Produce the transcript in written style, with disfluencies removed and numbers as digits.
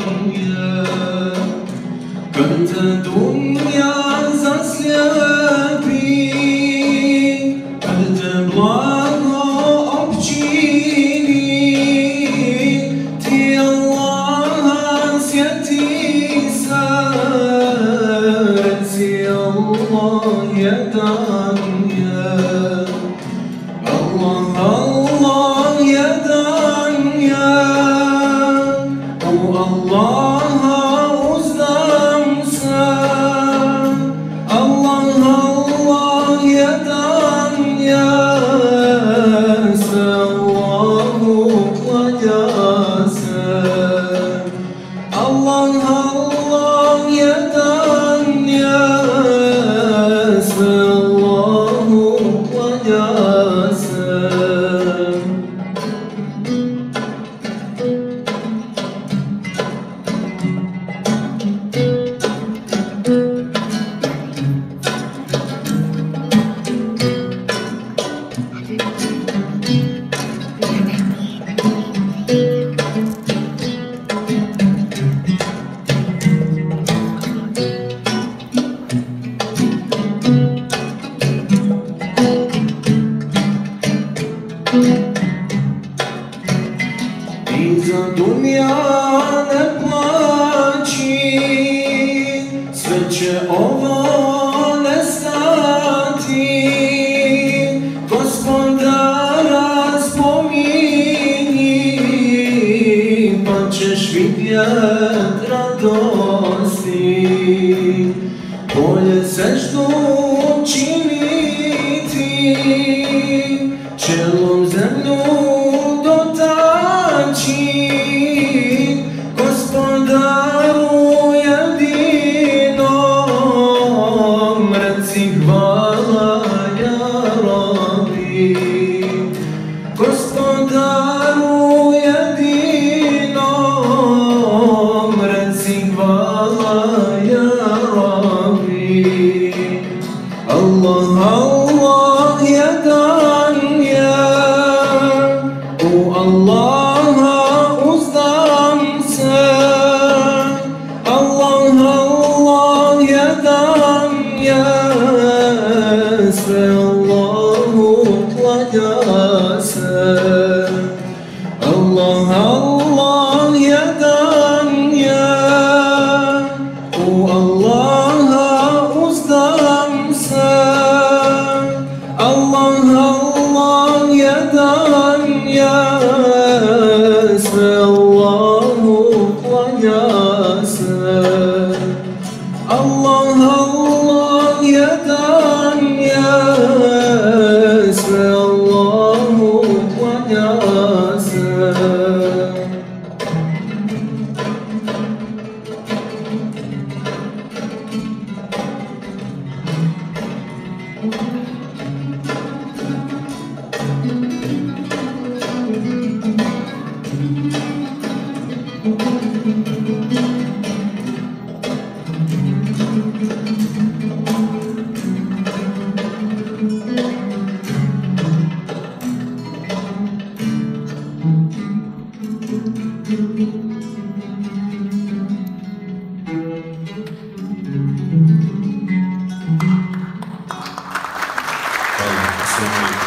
dünya, könnte dünya das Leben, könnte blanco obchini, die Allah ans Yetisa, die Allah Yedanya, Allah Yedanya. Allah'a uzlamsa, Allah Allah yedan yasa, Allahu kıyasa, Allah Allah yedan yasa, Allahu kıyasa. I za dunja ne plaći, sve će ovo nestati, Gospodara spomini, pa ćeš vidjet radosti, bolje sve što učiniti, čelom zemlju Gospodaru jedinom, reci hvala ja Rabbi. Gospodaru jedinom, reci hvala ja Rabbi. Allah, Allah jedan ja, o Allah. Allahu kıyasa, Allah Allah yedan ya, o Allah'a uzlamsa, Allah Allah yedan ya, Allahu kıyasa, Allah Allah yedan. Thank you so much.